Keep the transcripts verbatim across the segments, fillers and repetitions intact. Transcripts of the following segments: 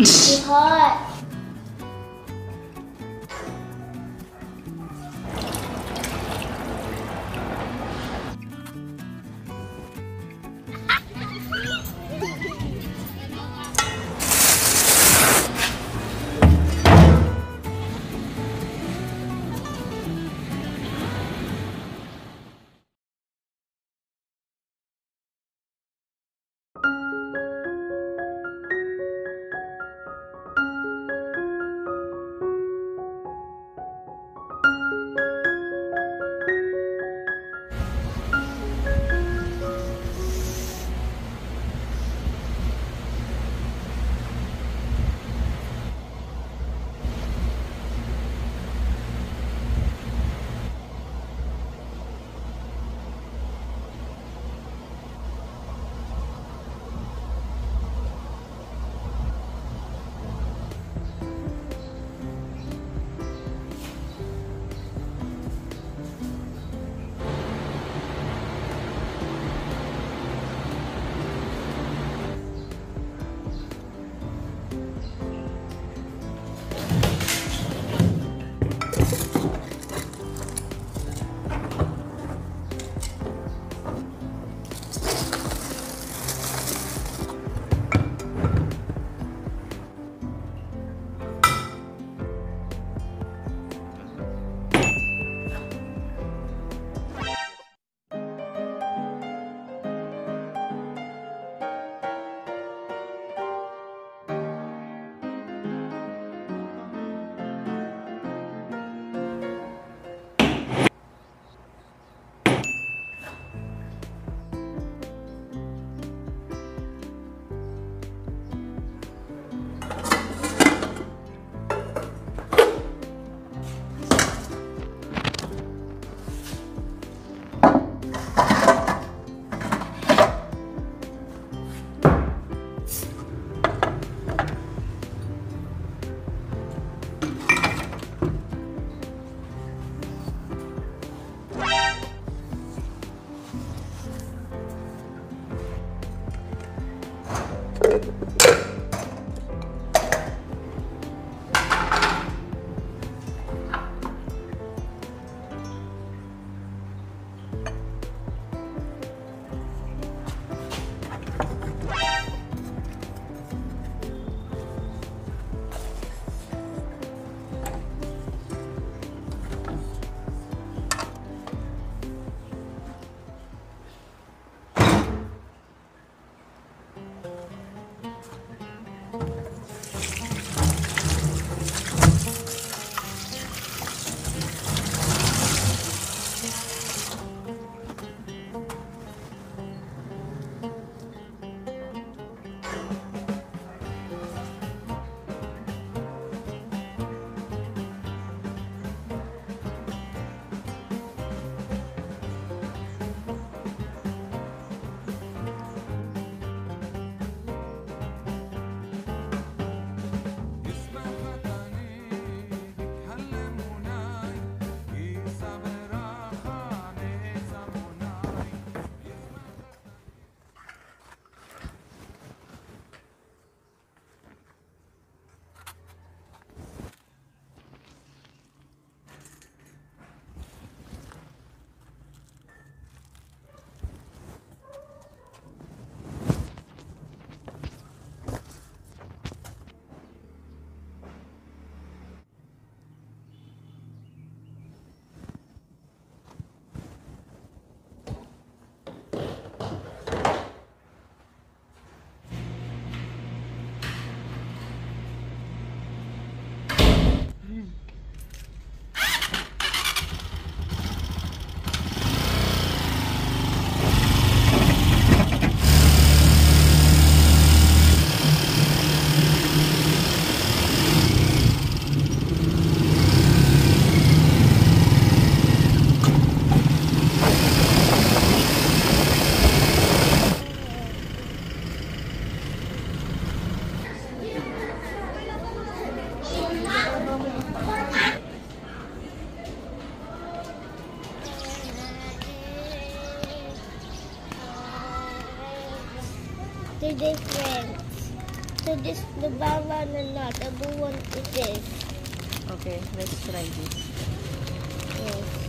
It's hot. They're different. So this the brown one and not the blue one is this. Okay, let's try this. Yes.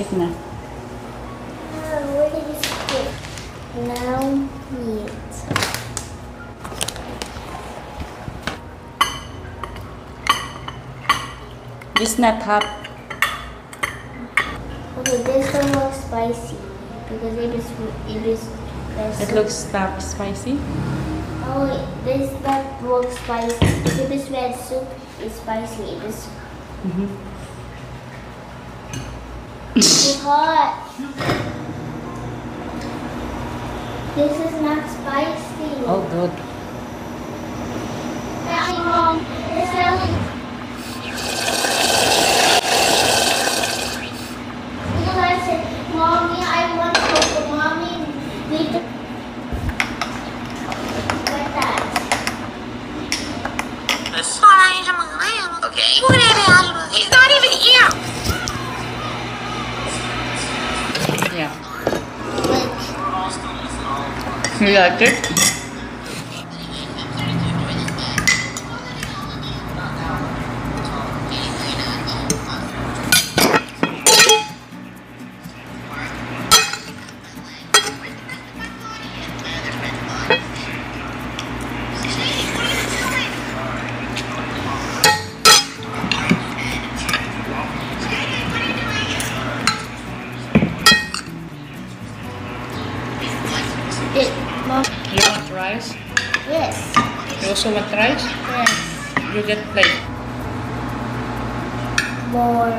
Eat na. Mom, where did you sit? Now meat. You snap up. Okay, this one looks spicy because it is it is spicy. It looks that spicy. Oh, this that looks spicy. If it is red soup, it's spicy. It is. Mhm. Mm it's hot. This is not spicy. Oh, good. Mom, this is. Mommy, I want to go to mommy. Need to like that. Okay. He's not even here. Yeah. Like. You like it? Rice? Yes. You also want rice? Yes. You get plate. More.